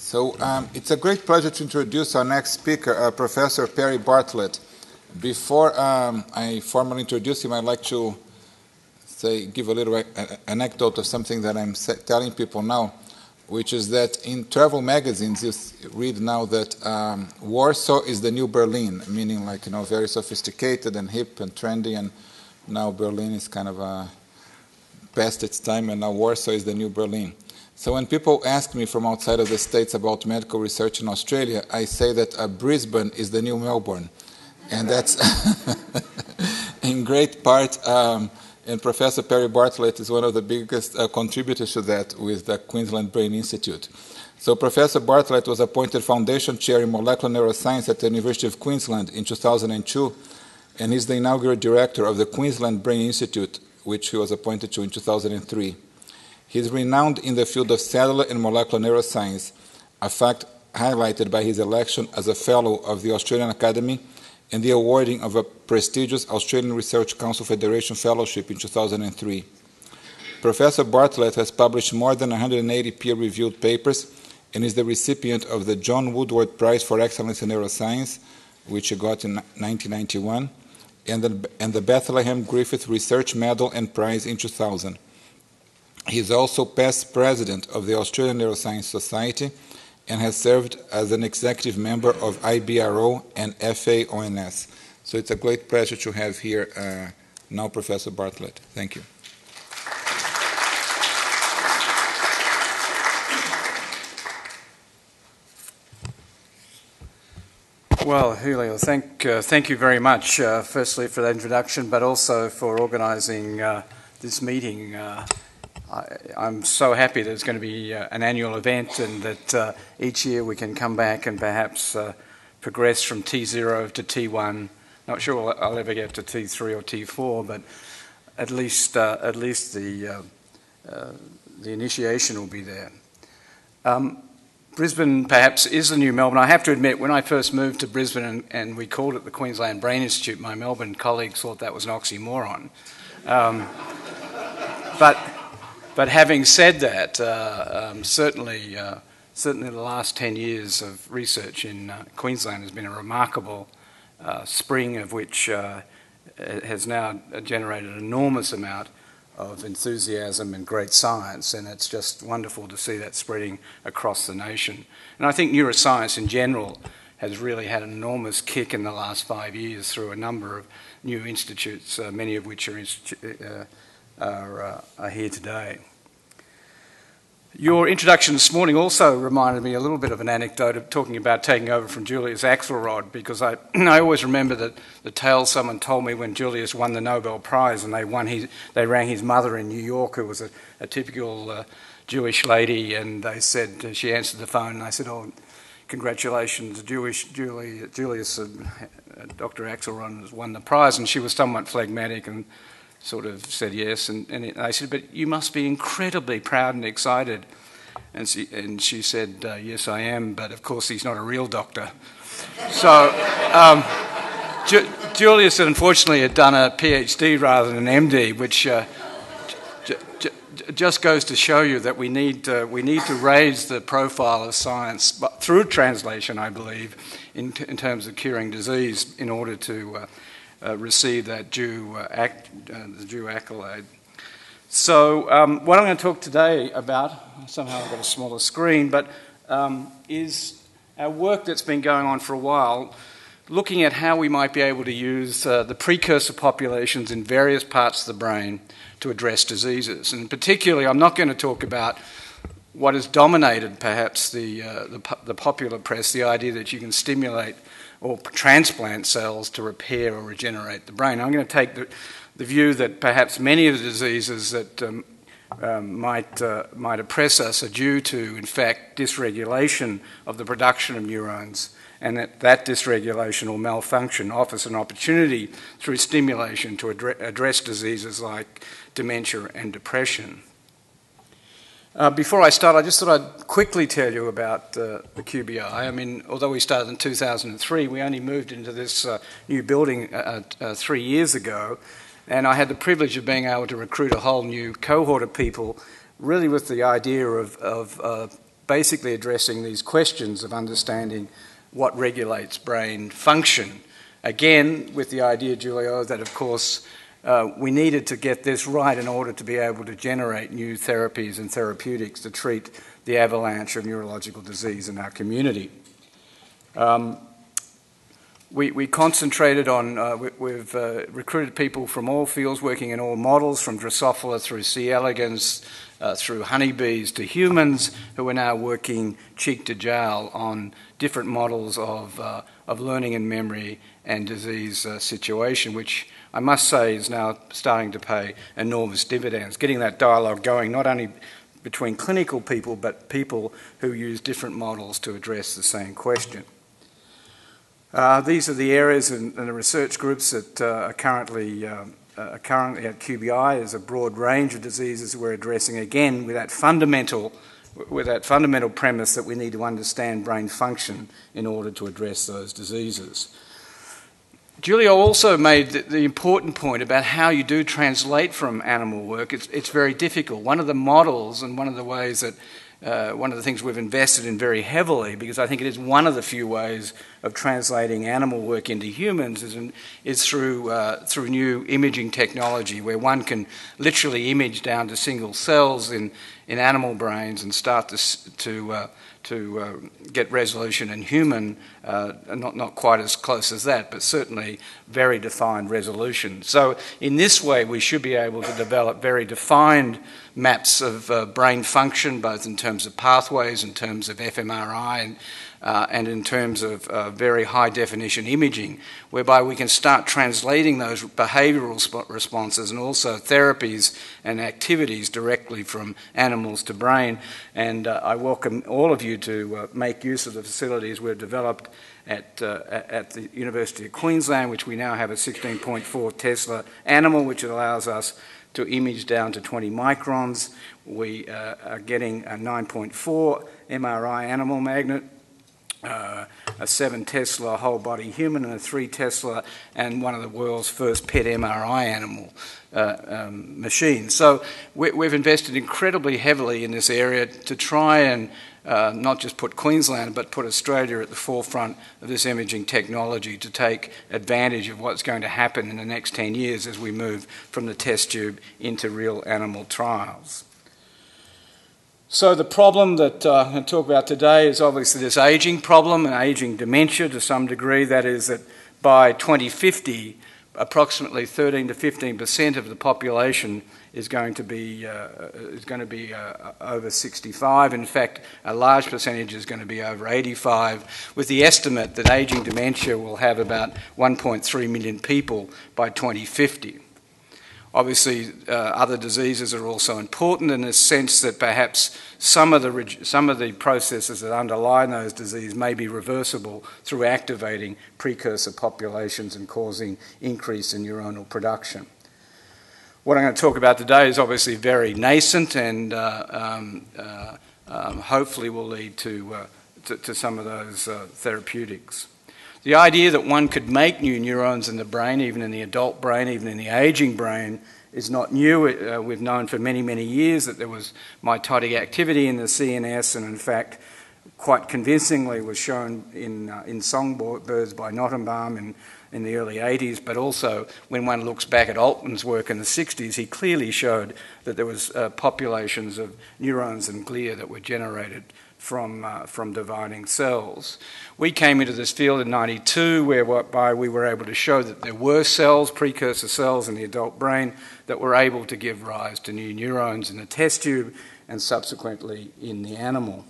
So it's a great pleasure to introduce our next speaker, Professor Perry Bartlett. Before I formally introduce him, I'd like to say, give a little anecdote of something that I'm telling people now, which is that in travel magazines, you read now that Warsaw is the new Berlin, meaning like, you know, very sophisticated and hip and trendy, and now Berlin is kind of past its time, and now Warsaw is the new Berlin. So when people ask me from outside of the States about medical research in Australia, I say that Brisbane is the new Melbourne. And that's in great part, and Professor Perry Bartlett is one of the biggest contributors to that with the Queensland Brain Institute. So Professor Bartlett was appointed Foundation Chair in Molecular Neuroscience at the University of Queensland in 2002, and he's the inaugural director of the Queensland Brain Institute, which he was appointed to in 2003. He's renowned in the field of cellular and molecular neuroscience, a fact highlighted by his election as a Fellow of the Australian Academy and the awarding of a prestigious Australian Research Council Federation Fellowship in 2003. Professor Bartlett has published more than 180 peer-reviewed papers and is the recipient of the John Woodward Prize for Excellence in Neuroscience, which he got in 1991, and the Bethlehem Griffith Research Medal and Prize in 2000. He is also past president of the Australian Neuroscience Society and has served as an executive member of IBRO and FAONS. So it's a great pleasure to have here now Professor Bartlett. Thank you. Well, Julio, thank you very much, firstly, for that introduction, but also for organising this meeting. I'm so happy that it's going to be an annual event and that each year we can come back and perhaps progress from T0 to T1. Not sure I'll ever get to T3 or T4, but at least the initiation will be there. Brisbane perhaps is the new Melbourne. I have to admit, when I first moved to Brisbane and we called it the Queensland Brain Institute, my Melbourne colleagues thought that was an oxymoron. But having said that, certainly the last 10 years of research in Queensland has been a remarkable spring of which has now generated an enormous amount of enthusiasm and great science, and it's just wonderful to see that spreading across the nation. And I think neuroscience in general has really had an enormous kick in the last 5 years through a number of new institutes, many of which are here today. Your introduction this morning also reminded me a little bit of an anecdote of talking about taking over from Julius Axelrod, because I always remember that the tale someone told me when Julius won the Nobel Prize and they rang his mother in New York, who was a typical Jewish lady, and they said she answered the phone and I said, "Oh, congratulations, Julius, Dr. Axelrod has won the prize," and she was somewhat phlegmatic and sort of said yes, and I said, "But you must be incredibly proud and excited." And she said, "Yes, I am, but of course he's not a real doctor." So Julius, unfortunately, had done a PhD rather than an MD, which just goes to show you that we need to raise the profile of science, but through translation, I believe, in terms of curing disease in order to receive that due accolade. So what I'm going to talk today about, somehow I've got a smaller screen, but is our work that's been going on for a while, looking at how we might be able to use the precursor populations in various parts of the brain to address diseases. And particularly, I'm not going to talk about what has dominated perhaps the popular press, the idea that you can stimulate or transplant cells to repair or regenerate the brain. I'm going to take the view that perhaps many of the diseases that might oppress us are due to, in fact, dysregulation of the production of neurons, and that dysregulation or malfunction offers an opportunity through stimulation to address diseases like dementia and depression. Before I start, I just thought I'd quickly tell you about the QBI. I mean, although we started in 2003, we only moved into this new building 3 years ago, and I had the privilege of being able to recruit a whole new cohort of people, really with the idea of basically addressing these questions of understanding what regulates brain function. Again, with the idea, Julio, that of course we needed to get this right in order to be able to generate new therapies and therapeutics to treat the avalanche of neurological disease in our community. We concentrated on, we've recruited people from all fields, working in all models, from Drosophila through C. elegans, through honeybees to humans, who are now working cheek to jowl on different models of learning and memory and disease situation, which I must say is now starting to pay enormous dividends. Getting that dialogue going not only between clinical people, but people who use different models to address the same question. These are the areas and the research groups that are currently at QBI. There's a broad range of diseases we're addressing, again, with that fundamental premise that we need to understand brain function in order to address those diseases. Julio also made the important point about how you do translate from animal work. It's very difficult. One of the models and one of the ways that one of the things we've invested in very heavily, because I think it is one of the few ways of translating animal work into humans, is through through new imaging technology, where one can literally image down to single cells in animal brains and start to get resolution in human, not quite as close as that, but certainly very defined resolution. So in this way, we should be able to develop very defined maps of brain function, both in terms of pathways, in terms of fMRI, and in terms of very high-definition imaging, whereby we can start translating those behavioural responses and also therapies and activities directly from animals to brain. And I welcome all of you to make use of the facilities we've developed at the University of Queensland, which we now have a 16.4 Tesla animal, which allows us to image down to 20 microns. We are getting a 9.4 MRI animal magnet, a 7 Tesla whole body human, and a 3 Tesla, and one of the world's first PET MRI animal machines. So we've invested incredibly heavily in this area to try and not just put Queensland, but put Australia at the forefront of this imaging technology to take advantage of what's going to happen in the next 10 years as we move from the test tube into real animal trials. So the problem that I'm going to talk about today is obviously this ageing problem, and ageing dementia to some degree. That is that by 2050, approximately 13 to 15% of the population is going to be over 65. In fact, a large percentage is going to be over 85, with the estimate that ageing dementia will have about 1.3 million people by 2050. Obviously, other diseases are also important in the sense that perhaps some of the processes that underlie those diseases may be reversible through activating precursor populations and causing increase in neuronal production. What I'm going to talk about today is obviously very nascent and hopefully will lead to some of those therapeutics. The idea that one could make new neurons in the brain, even in the adult brain, even in the ageing brain, is not new. We've known for many, many years that there was mitotic activity in the CNS, and in fact, quite convincingly was shown in songbirds by Notenbaum in the early 80s, but also when one looks back at Altman's work in the 60s, he clearly showed that there was populations of neurons and glia that were generated from dividing cells. We came into this field in 92, whereby we were able to show that there were cells, precursor cells in the adult brain, that were able to give rise to new neurons in the test tube and subsequently in the animal.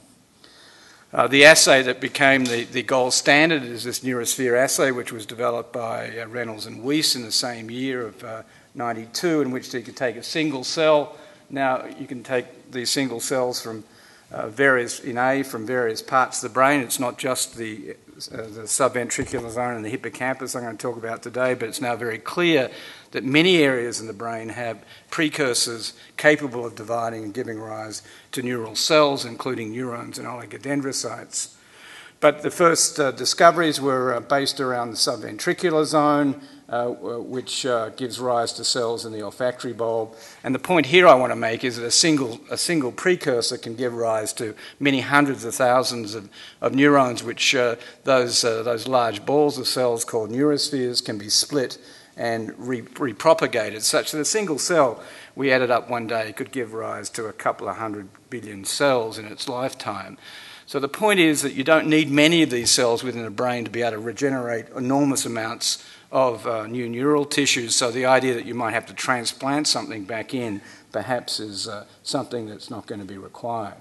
The assay that became the gold standard is this Neurosphere assay, which was developed by Reynolds and Weiss in the same year of 92, in which they could take a single cell. Now you can take these single cells from various parts of the brain. It's not just the subventricular zone and the hippocampus I'm going to talk about today, but it's now very clear that many areas in the brain have precursors capable of dividing and giving rise to neural cells, including neurons and oligodendrocytes. But the first discoveries were based around the subventricular zone, which gives rise to cells in the olfactory bulb. And the point here I want to make is that a single precursor can give rise to many hundreds of thousands of neurons, which those large balls of cells called neurospheres can be split and repropagated, such that a single cell, we added up one day, could give rise to a couple of 100 billion cells in its lifetime. So the point is that you don't need many of these cells within the brain to be able to regenerate enormous amounts of new neural tissues. So the idea that you might have to transplant something back in perhaps is something that's not going to be required.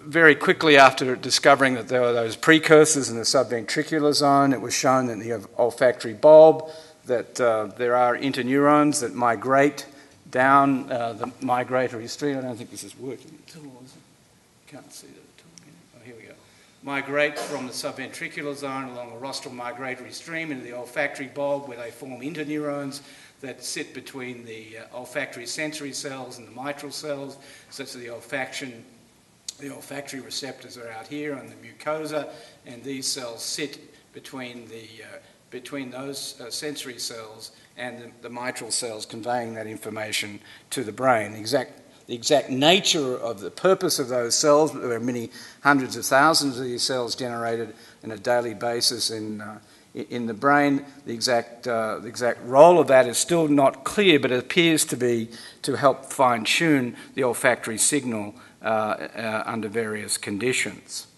Very quickly after discovering that there were those precursors in the subventricular zone, it was shown in the olfactory bulb that there are interneurons that migrate down the migratory stream. I don't think this is working at all, is it? Can't see that at all. Oh, here we go. Migrate from the subventricular zone along a rostral migratory stream into the olfactory bulb, where they form interneurons that sit between the olfactory sensory cells and the mitral cells, such that the olfactory receptors are out here on the mucosa, and these cells sit between the between those sensory cells and the mitral cells, conveying that information to the brain. The exact nature of the purpose of those cells, there are many hundreds of thousands of these cells generated on a daily basis in the brain. The exact role of that is still not clear, but it appears to be to help fine-tune the olfactory signal under various conditions.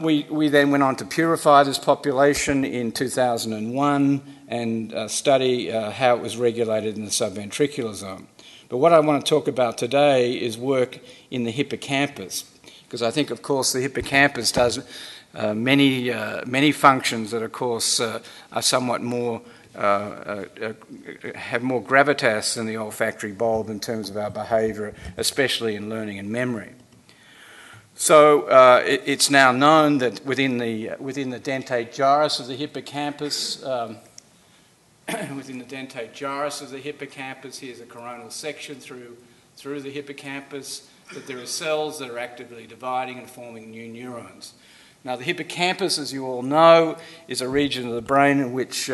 We then went on to purify this population in 2001 and study how it was regulated in the subventricular zone. But what I want to talk about today is work in the hippocampus, because I think, of course, the hippocampus does many functions that, of course, are somewhat more have more gravitas than the olfactory bulb in terms of our behaviour, especially in learning and memory. So it's now known that within the dentate gyrus of the hippocampus. Within the dentate gyrus of the hippocampus, here's a coronal section through the hippocampus, that there are cells that are actively dividing and forming new neurons. Now, the hippocampus, as you all know, is a region of the brain in which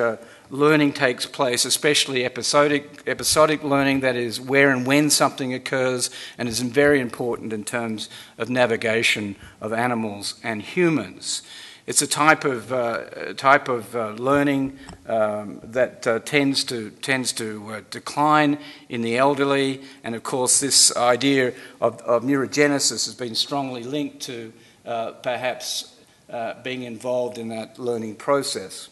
learning takes place, especially episodic learning, that is, where and when something occurs, and is very important in terms of navigation of animals and humans. It's a type of learning that tends to decline in the elderly, and of course this idea of neurogenesis has been strongly linked to perhaps being involved in that learning process.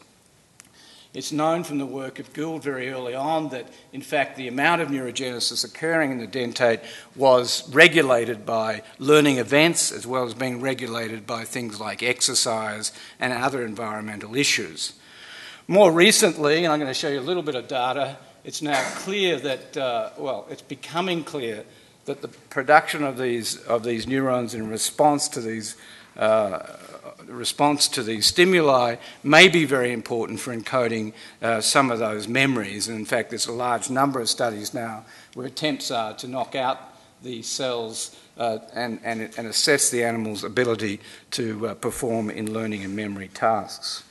It's known from the work of Gould very early on that, in fact, the amount of neurogenesis occurring in the dentate was regulated by learning events, as well as being regulated by things like exercise and other environmental issues. More recently, and I'm going to show you a little bit of data, it's now clear that, well, it's becoming clear that the production of these neurons in response to these stimuli may be very important for encoding some of those memories. And in fact, there's a large number of studies now where attempts are to knock out the cells and assess the animal's ability to perform in learning and memory tasks.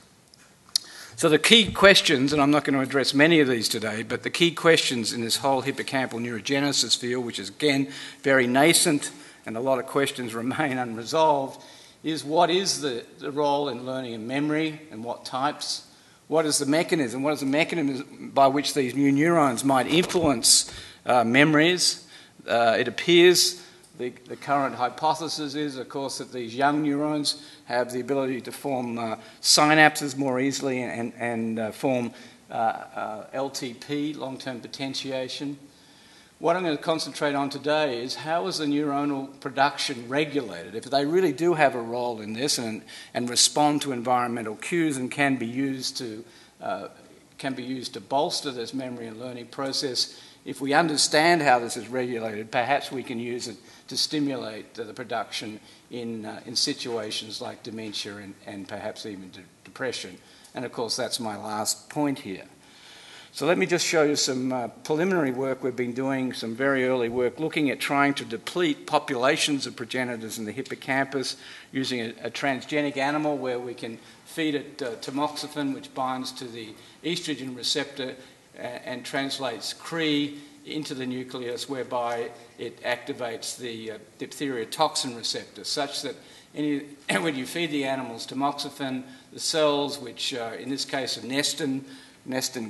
So the key questions, and I'm not going to address many of these today, but the key questions in this whole hippocampal neurogenesis field, which is again very nascent and a lot of questions remain unresolved, is what is the role in learning and memory, and what types? What is the mechanism? What is the mechanism by which these new neurons might influence memories? It appears the current hypothesis is, of course, that these young neurons have the ability to form synapses more easily and form LTP, long-term potentiation. What I'm going to concentrate on today is how is the neuronal production regulated? If they really do have a role in this and respond to environmental cues and can be used to bolster this memory and learning process, if we understand how this is regulated, perhaps we can use it to stimulate the production in situations like dementia and perhaps even depression. And of course, that's my last point here. So let me just show you some preliminary work we've been doing, some very early work, looking at trying to deplete populations of progenitors in the hippocampus using a transgenic animal where we can feed it tamoxifen, which binds to the estrogen receptor and translates Cre into the nucleus, whereby it activates the diphtheria toxin receptor, such that when you feed the animals tamoxifen, the cells, which in this case of nestin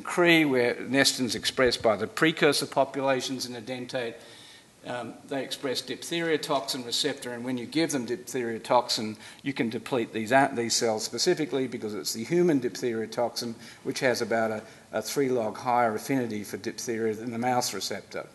Cre, where nestin's expressed by the precursor populations in the dentate, they express diphtheria toxin receptor, and when you give them diphtheria toxin, you can deplete these cells specifically because it's the human diphtheria toxin, which has about a 3-log higher affinity for diphtheria than the mouse receptor.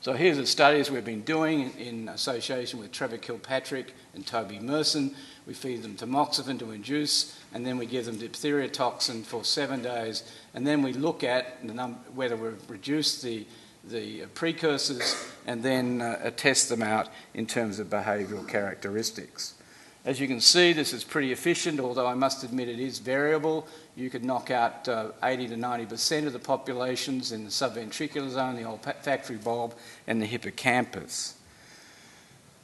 So here's the studies we've been doing in association with Trevor Kilpatrick and Toby Merson. We feed them tamoxifen to induce, and then we give them diphtheria toxin for 7 days, and then we look at the whether we've reduced the precursors, and then test them out in terms of behavioural characteristics. As you can see, this is pretty efficient, although I must admit it is variable. You could knock out 80 to 90% of the populations in the subventricular zone, the olfactory bulb, and the hippocampus.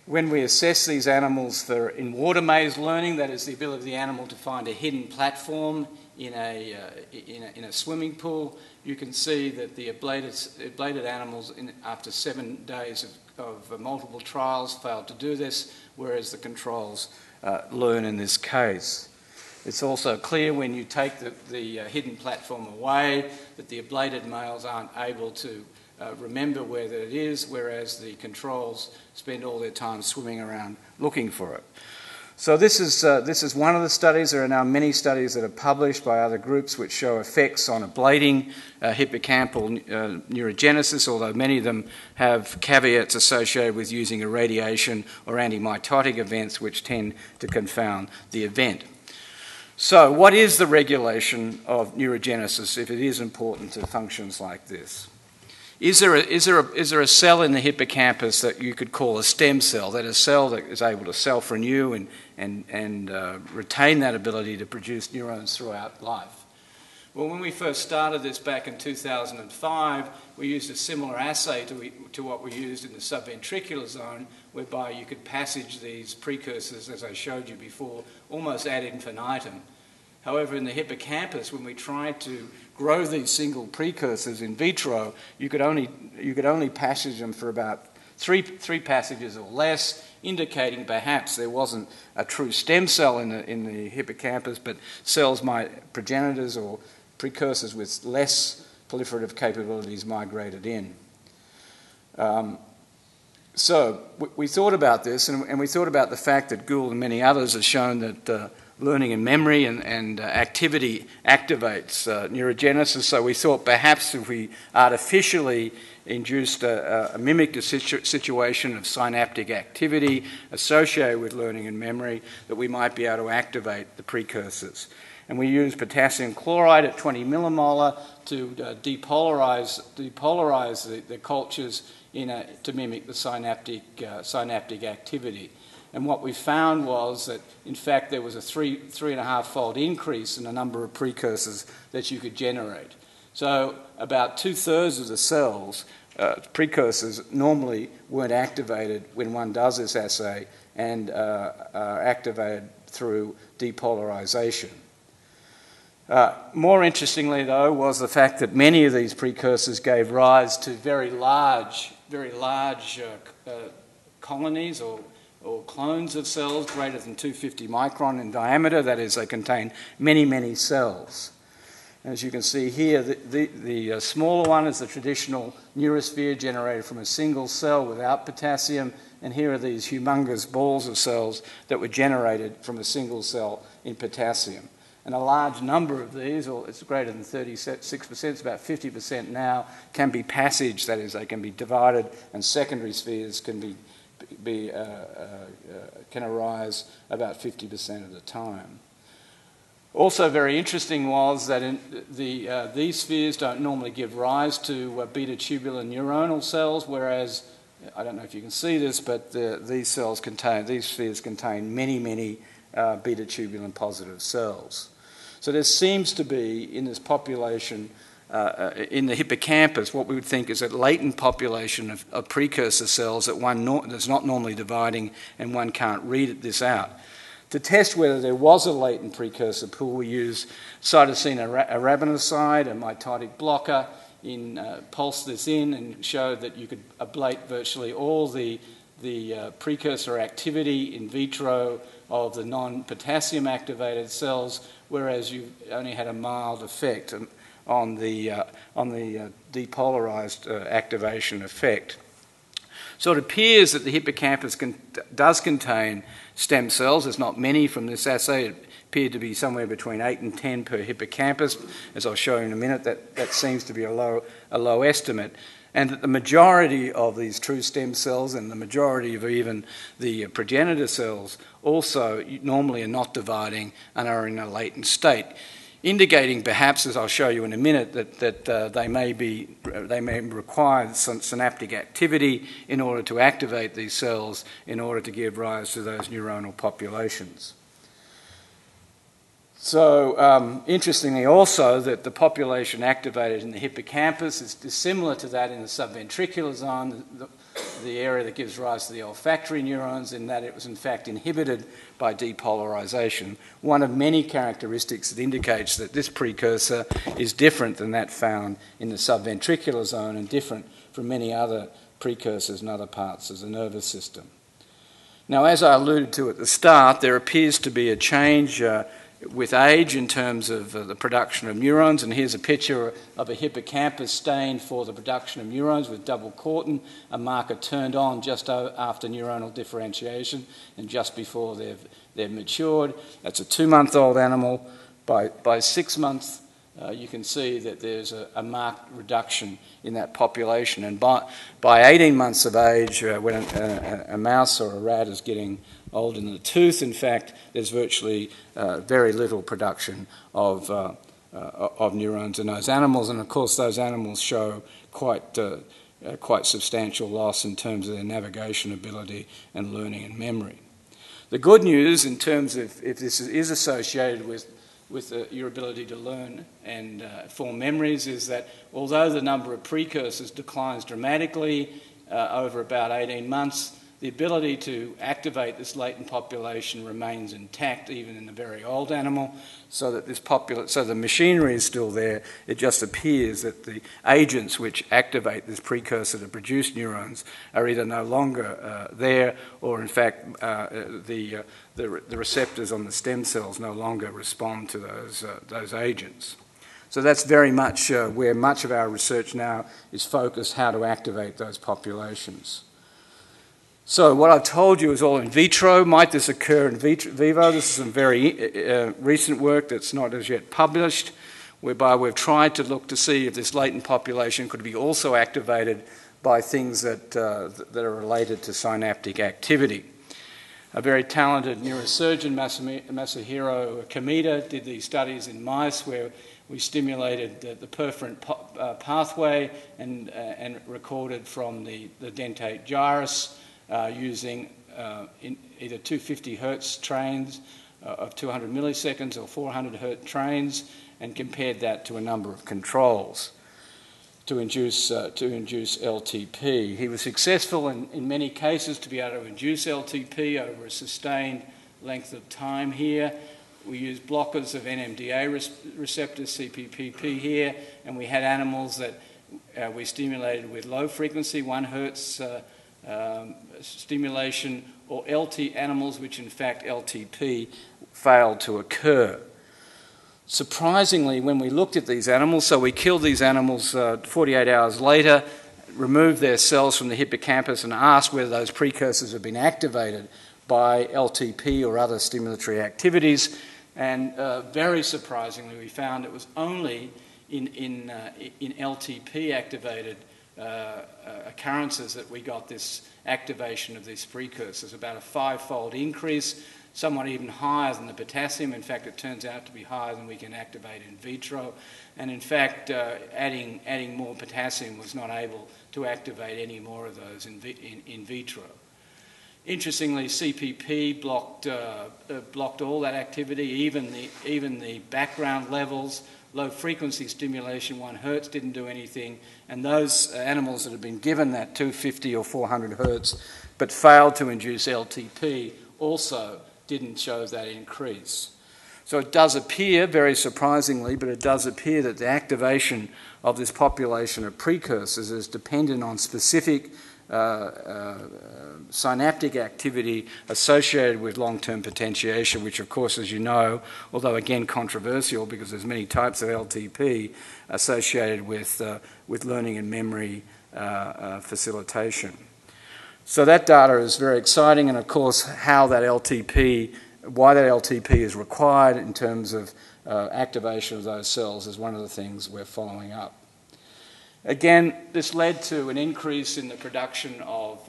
When we assess these animals for in water maze learning, that is the ability of the animal to find a hidden platform in a swimming pool, you can see that the ablated animals, after 7 days of multiple trials, failed to do this, whereas the controls learn in this case. It's also clear when you take the hidden platform away that the ablated males aren't able to remember where it is, whereas the controls spend all their time swimming around looking for it. So this is one of the studies. There are now many studies that are published by other groups which show effects on ablating hippocampal neurogenesis, although many of them have caveats associated with using irradiation or antimitotic events which tend to confound the event. So what is the regulation of neurogenesis if it is important to functions like this? Is there a cell in the hippocampus that you could call a stem cell, that a cell that is able to self-renew and retain that ability to produce neurons throughout life? Well, when we first started this back in 2005, we used a similar assay to what we used in the subventricular zone, whereby you could passage these precursors, as I showed you before, almost ad infinitum. However, in the hippocampus, when we tried to grow these single precursors in vitro, you could only passage them for about three passages or less, indicating perhaps there wasn't a true stem cell in the hippocampus, but cells might, progenitors or precursors with less proliferative capabilities migrated in. So we thought about this, and we thought about the fact that Gould and many others have shown that learning and memory and activity activates neurogenesis. So we thought perhaps if we artificially induced a mimicked situation of synaptic activity associated with learning and memory, that we might be able to activate the precursors. And we used potassium chloride at 20 millimolar to depolarize the cultures to mimic the synaptic activity. And what we found was that, in fact, there was a 3.5-fold increase in the number of precursors that you could generate. So about 2/3 of the cells, precursors, normally weren't activated when one does this assay, and are activated through depolarization. More interestingly, though, was the fact that many of these precursors gave rise to very large colonies or clones of cells greater than 250 micron in diameter. That is, they contain many, many cells. As you can see here, the smaller one is the traditional Neurosphere generated from a single cell without potassium, and here are these humongous balls of cells that were generated from a single cell in potassium. And a large number of these, or it's greater than 36%, it's about 50% now, can be passaged, that is, they can be divided, and secondary spheres can arise about 50% of the time. Also very interesting was that these spheres don't normally give rise to beta-tubulin neuronal cells, whereas, I don't know if you can see this, but these spheres contain many, many beta-tubulin positive cells. So there seems to be in this population in the hippocampus, what we would think is a latent population of precursor cells that that's not normally dividing and one can't read this out. To test whether there was a latent precursor pool, we used cytosine arabinocyte, a mitotic blocker, pulse this in and showed that you could ablate virtually all the precursor activity in vitro of the non-potassium activated cells, whereas you only had a mild effect on the depolarized activation effect. So it appears that the hippocampus does contain stem cells. There's not many from this assay. It appeared to be somewhere between 8 and 10 per hippocampus. As I'll show you in a minute, that seems to be a low estimate. And that the majority of these true stem cells and the majority of even the progenitor cells also normally are not dividing and are in a latent state, indicating perhaps, as I'll show you in a minute, that they may require some synaptic activity in order to activate these cells in order to give rise to those neuronal populations. So, interestingly also, that the population activated in the hippocampus is dissimilar to that in the subventricular zone, the area that gives rise to the olfactory neurons, in that it was in fact inhibited by depolarization, one of many characteristics that indicates that this precursor is different than that found in the subventricular zone and different from many other precursors in other parts of the nervous system. Now, as I alluded to at the start, there appears to be a change with age in terms of the production of neurons, and here's a picture of a hippocampus stained for the production of neurons with double cortin, a marker turned on just after neuronal differentiation and just before they've matured. That's a 2-month-old animal. By 6 months, you can see that there's a marked reduction in that population, and by 18 months of age, when a mouse or a rat is getting old in the tooth, in fact, there's virtually very little production of neurons in those animals, and of course those animals show quite substantial loss in terms of their navigation ability and learning and memory. The good news in terms of if this is associated with your ability to learn and form memories is that although the number of precursors declines dramatically over about 18 months, the ability to activate this latent population remains intact even in the very old animal, so that so the machinery is still there. It just appears that the agents which activate this precursor to produce neurons are either no longer there, or in fact the receptors on the stem cells no longer respond to those agents. So that's very much where much of our research now is focused, how to activate those populations. So what I've told you is all in vitro. Might this occur in vivo? This is some very recent work that's not as yet published, whereby we've tried to look to see if this latent population could be also activated by things that are related to synaptic activity. A very talented neurosurgeon, Masahiro Kamita, did these studies in mice where we stimulated the perforant pathway and recorded from the dentate gyrus, using in either 250 hertz trains of 200 milliseconds or 400 hertz trains, and compared that to a number of controls to induce LTP. He was successful in many cases to be able to induce LTP over a sustained length of time here. We used blockers of NMDA receptors, CPPP here, and we had animals that we stimulated with low frequency, 1 hertz stimulation, or LT animals which in fact LTP failed to occur. Surprisingly, when we looked at these animals, so we killed these animals 48 hours later, removed their cells from the hippocampus and asked whether those precursors had been activated by LTP or other stimulatory activities, and very surprisingly we found it was only in LTP activated occurrences that we got this activation of these precursors, about a 5-fold increase, somewhat even higher than the potassium. In fact, it turns out to be higher than we can activate in vitro, and in fact adding more potassium was not able to activate any more of those in vitro. Interestingly, CPP blocked all that activity, even the background levels, low-frequency stimulation, 1 hertz, didn't do anything. And those animals that had been given that 250 or 400 hertz but failed to induce LTP also didn't show that increase. So it does appear, very surprisingly, but it does appear that the activation of this population of precursors is dependent on specific synaptic activity associated with long-term potentiation, which of course, as you know, although again controversial because there's many types of LTP associated with learning and memory facilitation. So that data is very exciting, and of course how that LTP, why that LTP is required in terms of activation of those cells is one of the things we're following up. Again, this led to an increase in the production of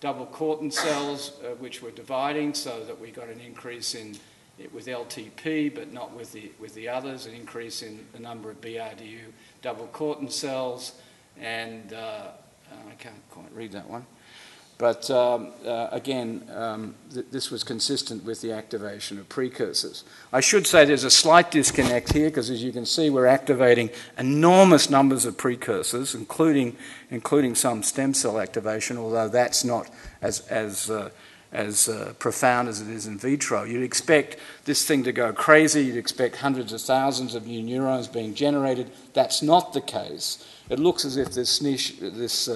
double cortin cells, which were dividing, so that we got an increase in it with LTP, but not with the others, an increase in the number of BRDU double cortin cells, and I can't quite read that one. But again, this was consistent with the activation of precursors. I should say there's a slight disconnect here because, as you can see, we're activating enormous numbers of precursors, including some stem cell activation, although that's not as profound as it is in vitro. You'd expect this thing to go crazy. You'd expect hundreds of thousands of new neurons being generated. That's not the case. It looks as if this niche, this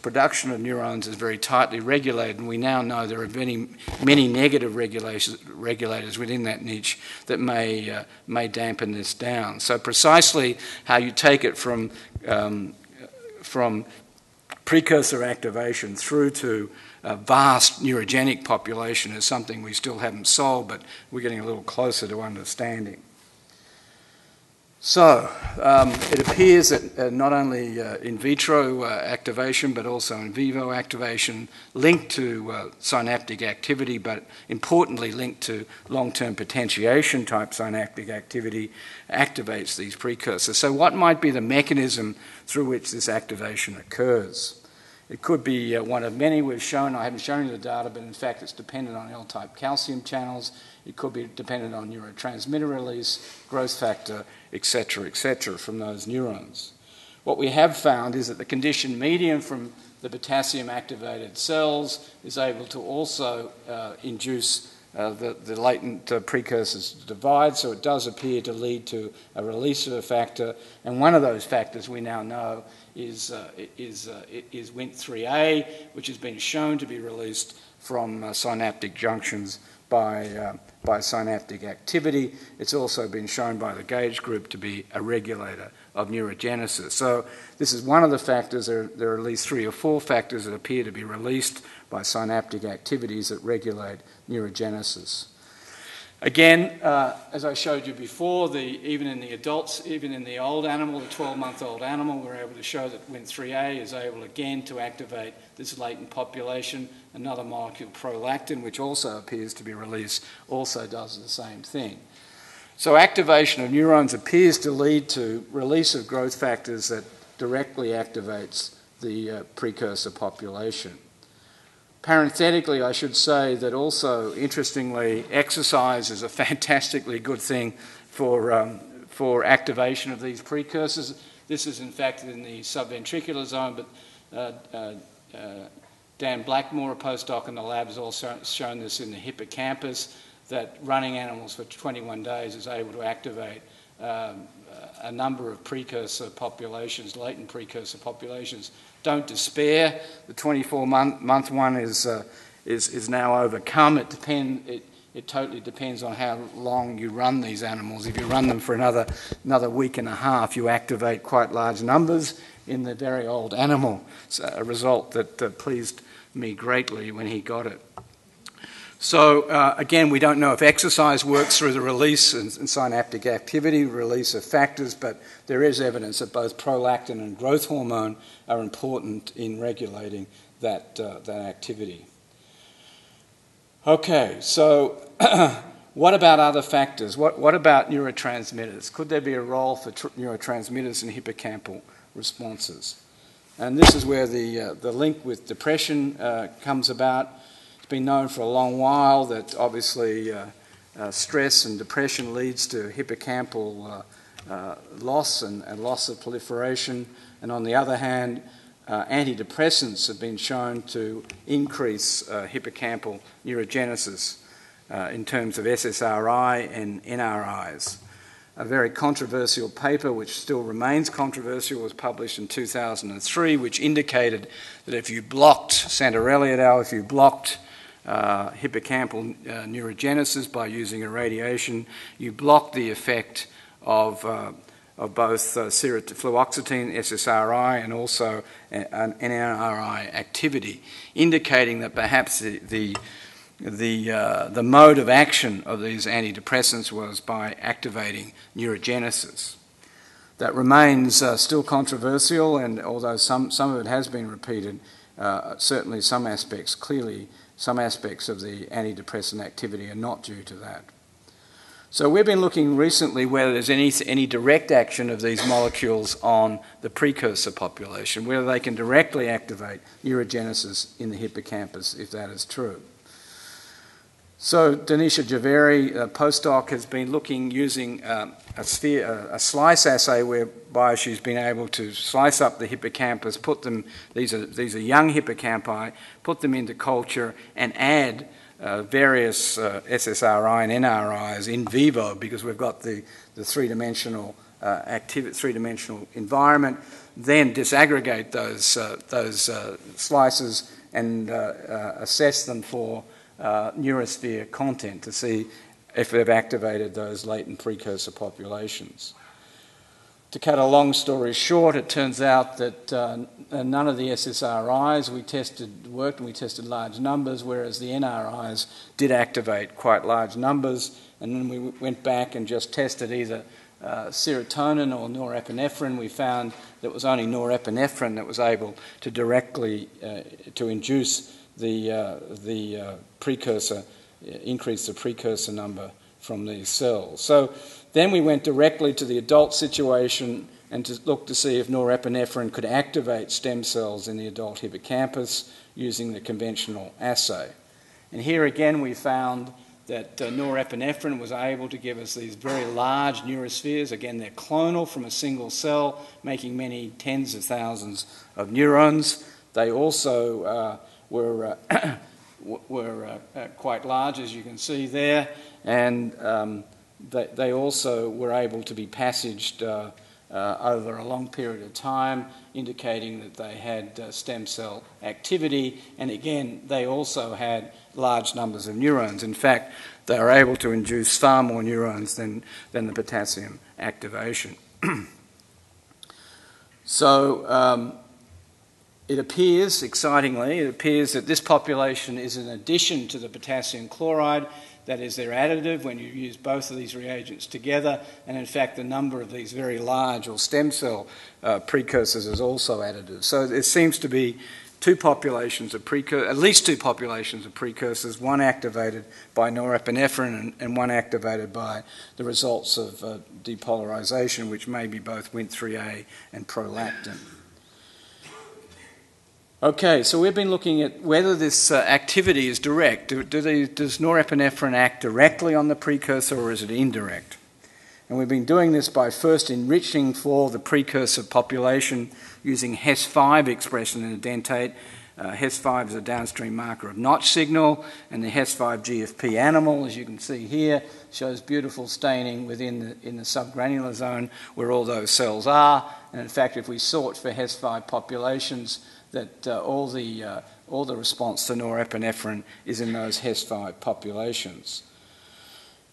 production of neurons is very tightly regulated, and we now know there are many negative regulators within that niche that may dampen this down. So precisely how you take it from precursor activation through to a vast neurogenic population is something we still haven't solved, but we're getting a little closer to understanding. So it appears that not only in vitro activation but also in vivo activation linked to synaptic activity, but importantly linked to long-term potentiation type synaptic activity, activates these precursors. So what might be the mechanism through which this activation occurs? It could be one of many we've shown. I haven't shown you the data, but in fact it's dependent on L-type calcium channels. It could be dependent on neurotransmitter release, growth factor, etc., from those neurons. What we have found is that the conditioned medium from the potassium-activated cells is able to also induce the latent precursors to divide, so it does appear to lead to a release of a factor, and one of those factors we now know is Wnt3a, which has been shown to be released from synaptic junctions by synaptic activity. It's also been shown by the Gage group to be a regulator of neurogenesis. So this is one of the factors. There are at least 3 or 4 factors that appear to be released by synaptic activities that regulate neurogenesis. Again, as I showed you before, even in the adults, even in the old animal, the 12-month-old animal, we're able to show that Wnt3a is able again to activate this latent population. Another molecule, prolactin, which also appears to be released, also does the same thing. So activation of neurons appears to lead to release of growth factors that directly activates the precursor population. Parenthetically, I should say that also, interestingly, exercise is a fantastically good thing for activation of these precursors. This is, in fact, in the subventricular zone, but Dan Blackmore, a postdoc in the lab, has also shown this in the hippocampus, that running animals for 21 days is able to activate a number of precursor populations, latent precursor populations. Don't despair. The 24-month one is now overcome. It totally depends on how long you run these animals. If you run them for another week and a half, you activate quite large numbers in the very old animal. It's a result that pleased me greatly when he got it. So again, we don't know if exercise works through the release and synaptic activity, release of factors, but there is evidence that both prolactin and growth hormone are important in regulating that activity. Okay, so what about other factors? What about neurotransmitters? Could there be a role for neurotransmitters in hippocampal responses? And this is where the link with depression comes about. Been known for a long while that obviously stress and depression leads to hippocampal loss and loss of proliferation. And on the other hand, antidepressants have been shown to increase hippocampal neurogenesis in terms of SSRI and NRIs. A very controversial paper, which still remains controversial, was published in 2003, which indicated that if you blocked, Santarelli et al., if you blocked hippocampal neurogenesis by using irradiation, you blocked the effect of both fluoxetine, SSRI, and also an NRI activity, indicating that perhaps the mode of action of these antidepressants was by activating neurogenesis. That remains still controversial, and although some of it has been repeated, certainly some aspects, clearly some aspects of the antidepressant activity are not due to that. So we've been looking recently whether there's any direct action of these molecules on the precursor population, whether they can directly activate neurogenesis in the hippocampus, if that is true. So Dhanisha Jhaveri, a postdoc, has been looking using a slice assay whereby she's been able to slice up the hippocampus, put them, these are young hippocampi, put them into culture and add various SSRI and NRIs in vivo, because we've got the three-dimensional three-dimensional environment, then disaggregate those slices and assess them for Neurosphere content to see if they've activated those latent precursor populations. To cut a long story short, it turns out that none of the SSRIs we tested worked, and we tested large numbers, whereas the NRIs did activate quite large numbers. And then we went back and just tested either serotonin or norepinephrine. We found that it was only norepinephrine that was able to directly to induce the precursor, increase the precursor number from these cells. So then we went directly to the adult situation and to look to see if norepinephrine could activate stem cells in the adult hippocampus using the conventional assay. And here again we found that norepinephrine was able to give us these very large neurospheres. Again, they're clonal from a single cell, making many tens of thousands of neurons. They also were quite large, as you can see there, and they also were able to be passaged over a long period of time, indicating that they had stem cell activity, and again they also had large numbers of neurons. In fact, they were able to induce far more neurons than the potassium activation. So it appears, excitingly, it appears that this population is an addition to the potassium chloride. That is, they're additive when you use both of these reagents together. And in fact, the number of these very large or stem cell precursors is also additive. So there seems to be two populations of precursors, at least two populations of precursors, one activated by norepinephrine and one activated by the results of depolarization, which may be both Wnt3a and prolactin. Okay, so we've been looking at whether this activity is direct. Does norepinephrine act directly on the precursor, or is it indirect? And we've been doing this by first enriching for the precursor population using HES-5 expression in the dentate. HES-5 is a downstream marker of notch signal, and the HES-5 GFP animal, as you can see here, shows beautiful staining within in the subgranular zone where all those cells are. And in fact, if we sort for HES-5 populations, that all the response to norepinephrine is in those HES5 populations.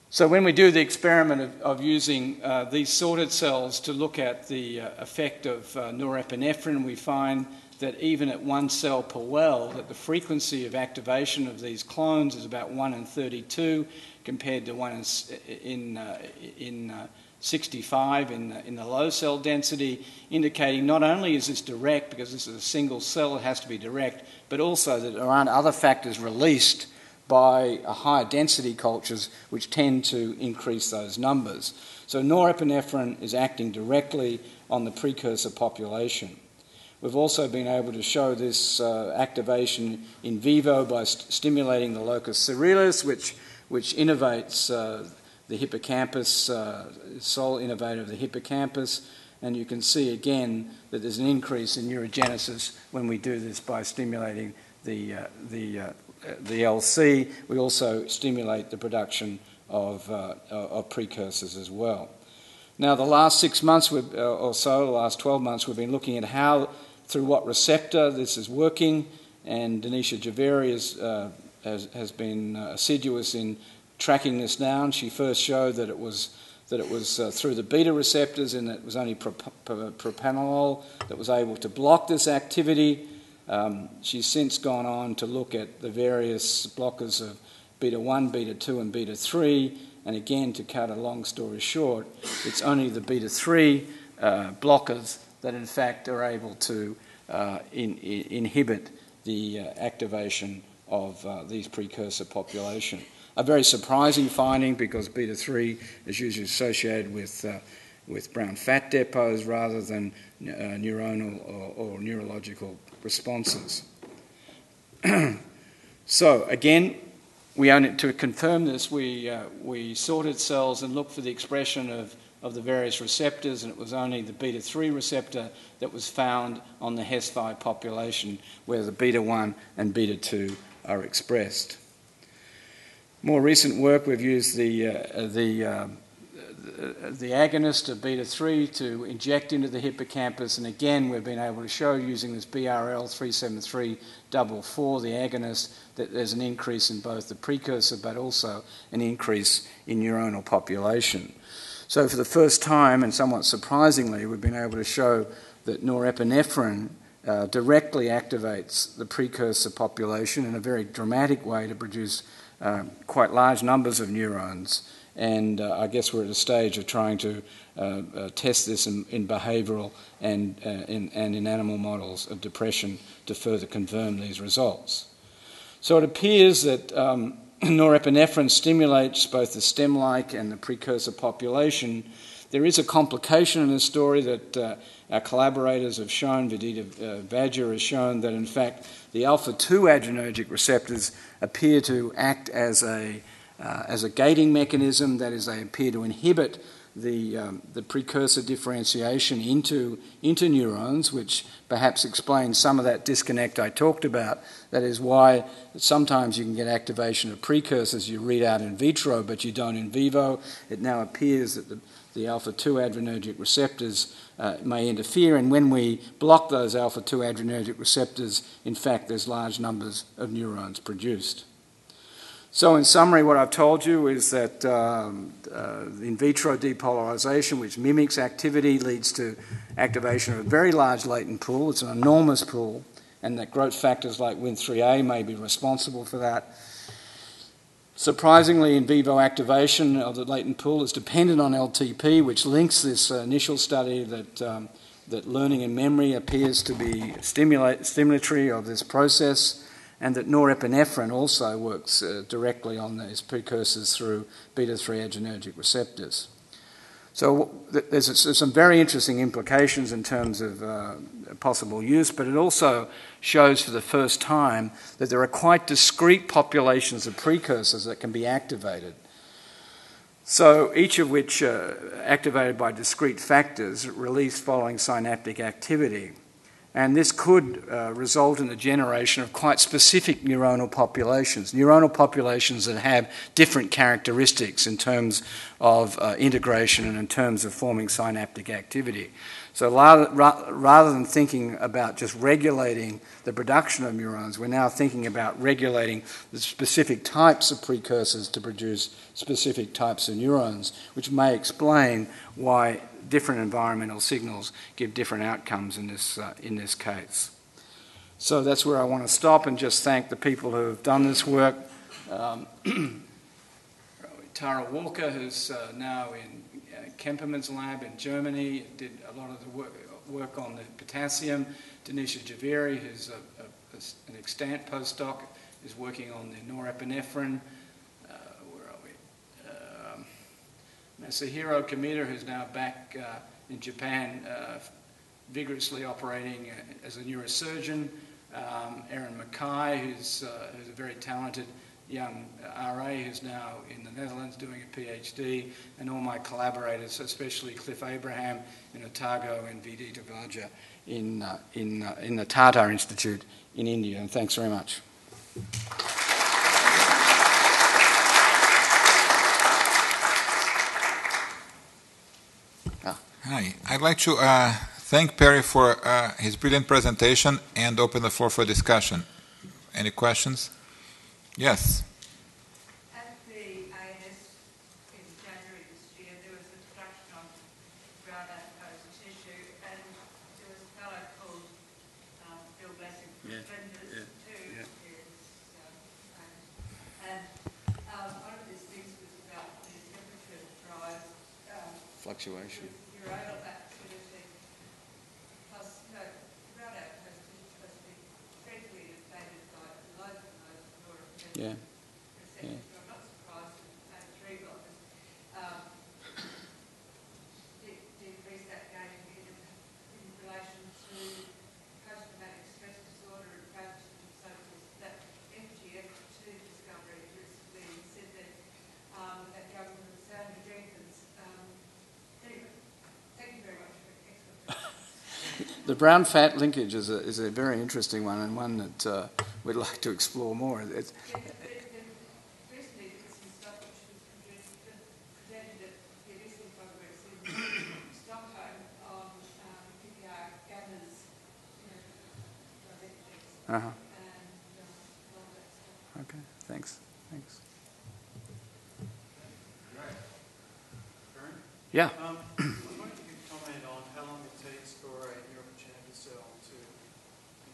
So when we do the experiment of using these sorted cells to look at the effect of norepinephrine, we find that even at one cell per well, that the frequency of activation of these clones is about 1 in 32 compared to 1 in 65 in the low cell density, indicating not only is this direct, because this is a single cell, it has to be direct, but also that there aren't other factors released by higher density cultures which tend to increase those numbers. So norepinephrine is acting directly on the precursor population. We've also been able to show this activation in vivo by stimulating the locus ceruleus, which which innovates the hippocampus, sole innovator of the hippocampus. And you can see again that there's an increase in neurogenesis when we do this by stimulating the LC. We also stimulate the production of precursors as well. Now, the last 6 months or so, the last 12 months, we've been looking at how, through what receptor this is working, and Dhanisha Jhaveri has been assiduous in tracking this down. She first showed that it was through the beta receptors, and it was only propranolol that was able to block this activity. She's since gone on to look at the various blockers of beta-1, beta-2 and beta-3, and again, to cut a long story short, it's only the beta-3 blockers that in fact are able to inhibit the activation of these precursor population. A very surprising finding, because beta-3 is usually associated with brown fat depots rather than neuronal or neurological responses. So again, we only, to confirm this, we sorted cells and looked for the expression of the various receptors, and it was only the beta-3 receptor that was found on the HES-5 population, where the beta-1 and beta-2 are expressed. More recent work, we've used the agonist of beta-3 to inject into the hippocampus, and again we've been able to show using this BRL 37344, the agonist, that there's an increase in both the precursor but also an increase in neuronal population. So for the first time, and somewhat surprisingly, we've been able to show that norepinephrine directly activates the precursor population in a very dramatic way to produce quite large numbers of neurons. And I guess we're at a stage of trying to test this in behavioural and in animal models of depression to further confirm these results. So it appears that norepinephrine stimulates both the stem-like and the precursor population. There is a complication in this story that our collaborators have shown. Vidita Vajja has shown that, in fact, the alpha-2 adrenergic receptors appear to act as a gating mechanism, that is, they appear to inhibit the precursor differentiation into neurons, which perhaps explains some of that disconnect I talked about. That is why sometimes you can get activation of precursors you read out in vitro, but you don't in vivo. It now appears that the alpha-2 adrenergic receptors may interfere, and when we block those alpha-2 adrenergic receptors, in fact, there's large numbers of neurons produced. So in summary, what I've told you is that in vitro depolarization, which mimics activity, leads to activation of a very large latent pool. It's an enormous pool, and that growth factors like Wnt3a may be responsible for that. Surprisingly, in vivo activation of the latent pool is dependent on LTP, which links this initial study that learning and memory appears to be stimulatory of this process, and that norepinephrine also works directly on these precursors through beta-3 adrenergic receptors. So there's some very interesting implications in terms of possible use, but it also shows for the first time that there are quite discrete populations of precursors that can be activated. So each of which are activated by discrete factors released following synaptic activity. And this could result in the generation of quite specific neuronal populations that have different characteristics in terms of integration and in terms of forming synaptic activity. So rather than thinking about just regulating the production of neurons, we're now thinking about regulating the specific types of precursors to produce specific types of neurons, which may explain why different environmental signals give different outcomes in this case. So that's where I want to stop and just thank the people who have done this work. Tara Walker, who's now in Kemperman's lab in Germany, did a lot of the work on the potassium. Dhanisha Jhaveri, who's an extant postdoc, is working on the norepinephrine. Masahiro Kamita, who's now back in Japan, vigorously operating as a neurosurgeon. Aaron Mackay, who's a very talented young RA who's now in the Netherlands doing a PhD, and all my collaborators, especially Cliff Abraham in Otago and VD Devaja in the Tata Institute in India. And thanks very much. Hi, I'd like to thank Perry for his brilliant presentation and open the floor for discussion. Any questions? Yes. At the INS in January this year, there was a production on brown adipose tissue, and there was a fellow called Bill Blessing from Flinders, who is and one of his things was about the temperature drive fluctuation. Yeah. Yeah. I'm not surprised that three of us decreased that gain in relation to post-traumatic stress disorder and practice and so forth. That FGF2 discovery recently said that that young Sandra Jenkins. Anyway, thank you very much for the explanation. The brown fat linkage is a very interesting one, and one that we'd like to explore more. It's, okay, thanks. Thanks. Right. Karen? Yeah. I wonder if you could comment on how long it takes for a neuroprogenitor cell to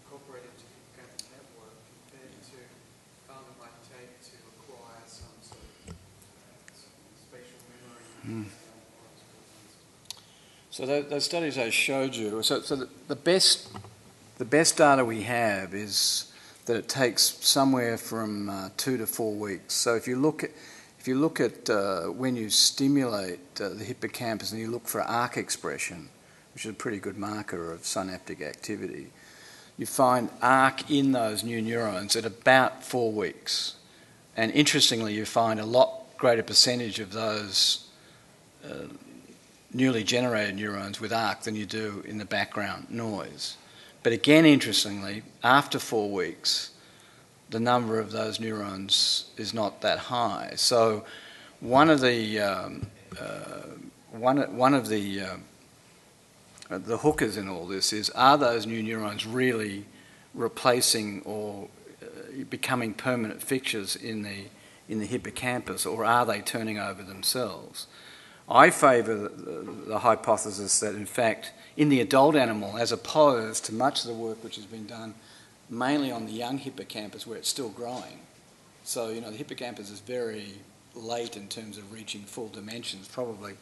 incorporate into the hippocampus network compared to how long it might take to acquire some sort of spatial memory. So those studies I showed you, so the best data we have is that it takes somewhere from 2 to 4 weeks. So if you look at when you stimulate the hippocampus and you look for ARC expression, which is a pretty good marker of synaptic activity, you find ARC in those new neurons at about 4 weeks. And interestingly, you find a lot greater percentage of those newly generated neurons with ARC than you do in the background noise. But again, interestingly, after 4 weeks, the number of those neurons is not that high. So, one of the hookers in all this is: are those new neurons really replacing or becoming permanent fixtures in the hippocampus, or are they turning over themselves? I favour the hypothesis that, in fact, in the adult animal, as opposed to much of the work which has been done mainly on the young hippocampus where it's still growing. So, you know, the hippocampus is very late in terms of reaching full dimensions, probably,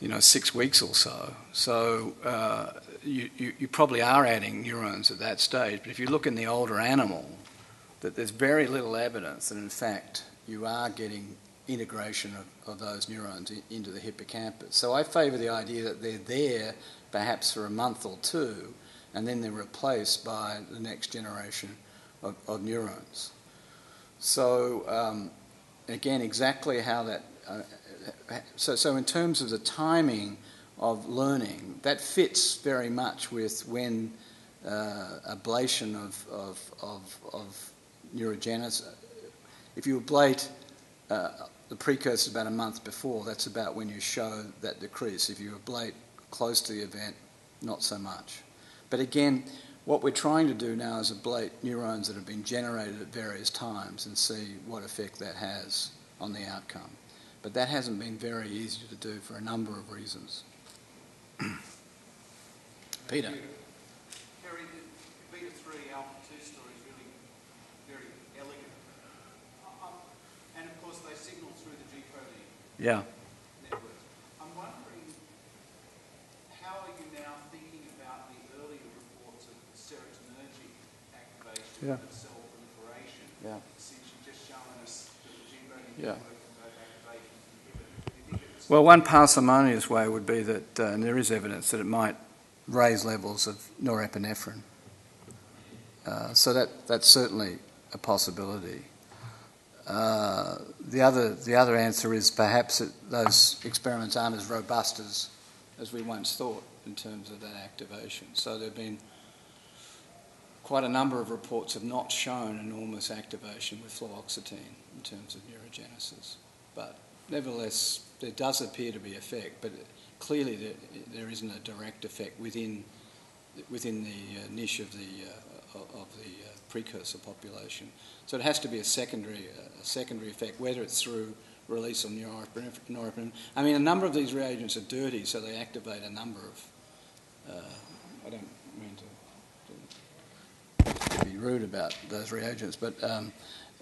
you know, 6 weeks or so. So you probably are adding neurons at that stage. But if you look in the older animal, that there's very little evidence that, in fact, you are getting integration of those neurons into the hippocampus. So I favour the idea that they're there perhaps for a month or two, and then they're replaced by the next generation of neurons. So again, exactly how that... So in terms of the timing of learning, that fits very much with when ablation of neurogenesis... If you ablate... the precursor is about a month before. That's about when you show that decrease. If you ablate close to the event, not so much. But again, what we're trying to do now is ablate neurons that have been generated at various times and see what effect that has on the outcome. But that hasn't been very easy to do for a number of reasons. Peter. Perry, the beta-3 alpha-2 story is really very elegant. And of course, they signal through the G-protein network. I'm wondering, how are you now thinking about the earlier reports of serotonergic activation and cell proliferation? Yeah. Since you've just shown us that the G-protein network and those activations inhibit. Well, one parsimonious way would be that, and there is evidence, that it might raise levels of norepinephrine. So that's certainly a possibility. The other answer is perhaps those experiments aren't as robust as we once thought in terms of that activation. So there have been quite a number of reports have not shown enormous activation with fluoxetine in terms of neurogenesis. But nevertheless, there does appear to be effect, but clearly there isn't a direct effect within the niche of the precursor population. So it has to be a secondary effect, whether it's through release of norepinephrine. I mean, a number of these reagents are dirty, so they activate a number of... I don't mean to be rude about those reagents, but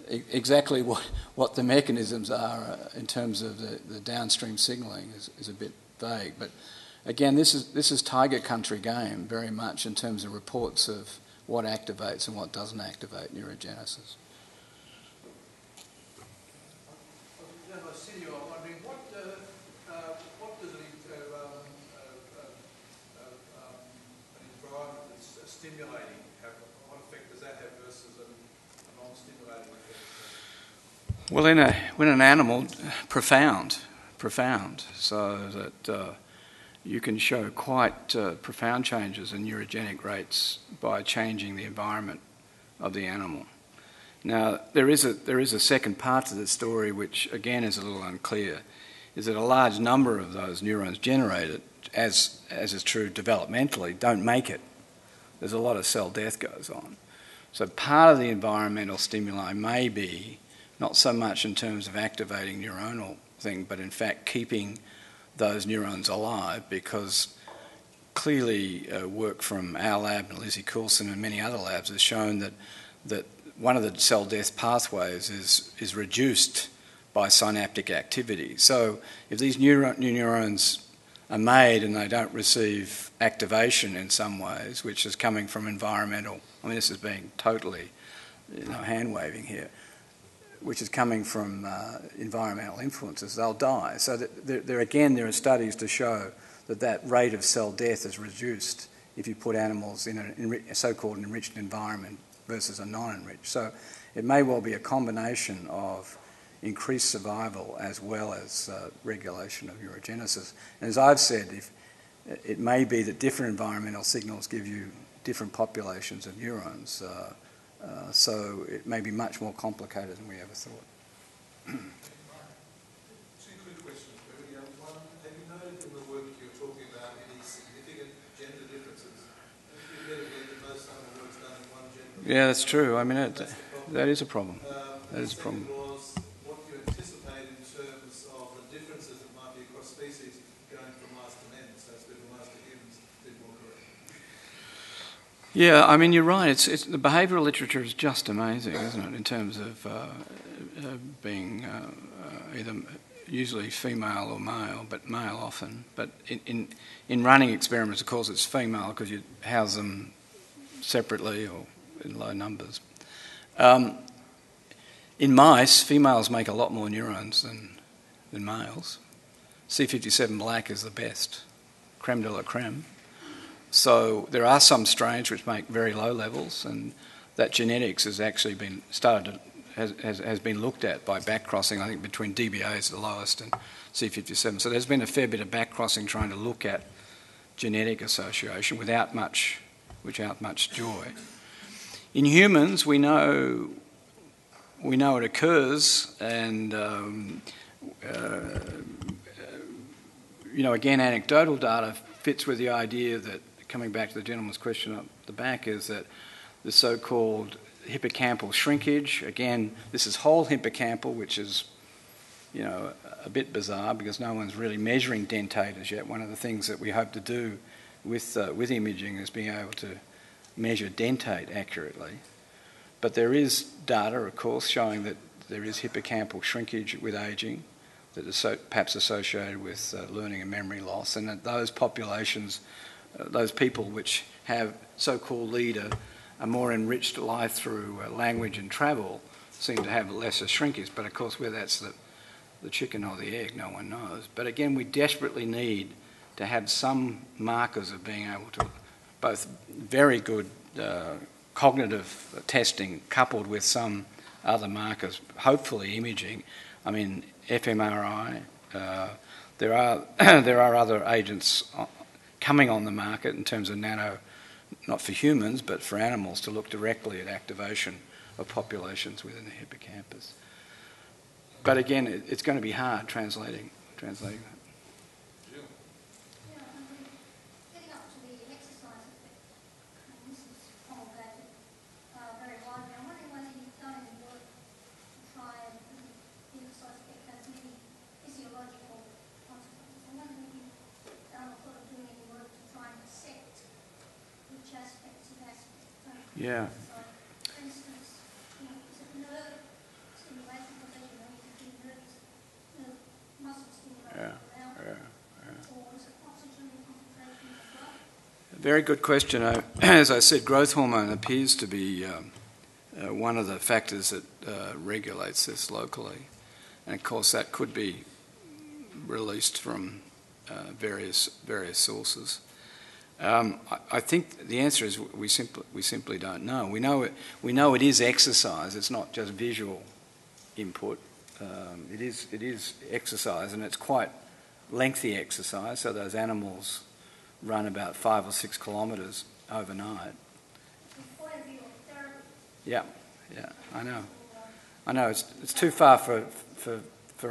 exactly what the mechanisms are in terms of the downstream signalling is a bit vague. But again, this is tiger country game very much in terms of reports of what activates and what doesn't activate neurogenesis. Well, in an animal, profound, so that you can show quite profound changes in neurogenic rates by changing the environment of the animal. Now, there is a second part to the story, which again is a little unclear, is that a large number of those neurons generated, as is true developmentally, don't make it. There's a lot of cell death goes on. So part of the environmental stimuli may be not so much in terms of activating neuronal thing, but in fact keeping those neurons alive, because clearly work from our lab and Lizzie Coulson and many other labs has shown that one of the cell death pathways is reduced by synaptic activity. So if these new neurons are made and they don't receive activation in some ways, which is coming from environmental, I mean, this is being totally hand-waving here, which is coming from environmental influences, they'll die. So that there are studies to show that rate of cell death is reduced if you put animals in a so-called enriched environment versus a non-enriched. So it may well be a combination of increased survival as well as regulation of neurogenesis. And as I've said, it may be that different environmental signals give you different populations of neurons. So it may be much more complicated than we ever thought. Two quick questions, Perry. One, have you noted in the work you're talking about any significant gender differences? It's better to get the most of the work's done in one gender. Yeah, that's true. I mean, that is a problem. That is a problem. Was what you anticipate in terms of the differences that might be across species going from mice to men, so it's been from mice to humans, been more correct. Yeah, I mean, you're right. The behavioural literature is just amazing, isn't it, in terms of being either usually female or male, but male often. But in running experiments, of course, it's female because you house them separately or in low numbers. In mice, females make a lot more neurons than males. C57 black is the best, creme de la creme. So there are some strains which make very low levels, and that genetics has actually been has been looked at by backcrossing. I think between DBA is the lowest and C57. So there's been a fair bit of backcrossing trying to look at genetic association without much joy. In humans, we know it occurs, and again, anecdotal data fits with the idea that, coming back to the gentleman's question up the back, is that the so-called hippocampal shrinkage, again, this is whole hippocampal, which is, a bit bizarre because no one's really measuring dentate as yet. One of the things that we hope to do with imaging is being able to measure dentate accurately. But there is data, of course, showing that there is hippocampal shrinkage with aging that is perhaps associated with learning and memory loss, and that those populations... those people which have so-called lead a more enriched life through language and travel seem to have lesser shrinkage. But of course, whether that's the chicken or the egg, no one knows. But again, we desperately need to have some markers of being able to both very good cognitive testing coupled with some other markers, hopefully imaging. I mean, fMRI. There are other agents coming on the market in terms of nano, not for humans, but for animals to look directly at activation of populations within the hippocampus. But again, it's going to be hard translating that. Yeah. For instance, is it nerve stimulation? You can do muscle stimulation around it. Or is it oxygen concentration as well? Very good question. As I said, growth hormone appears to be one of the factors that regulates this locally. And of course, that could be released from various sources. I think the answer is we simply don't know. We know it is exercise. It's not just visual input. It is exercise, and it's quite lengthy exercise. So those animals run about 5 or 6 kilometres overnight. Yeah, I know. It's too far for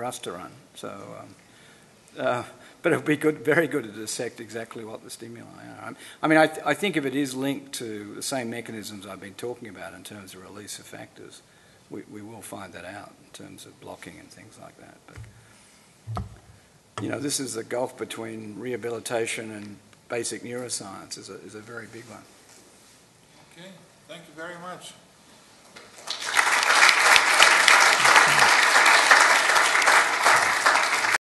us to run. So. But it would be good, very good to dissect exactly what the stimuli are. I mean, I think if it is linked to the same mechanisms I've been talking about in terms of release of factors, we will find that out in terms of blocking and things like that. But, you know, this is the gulf between rehabilitation and basic neuroscience is a very big one. Okay, thank you very much.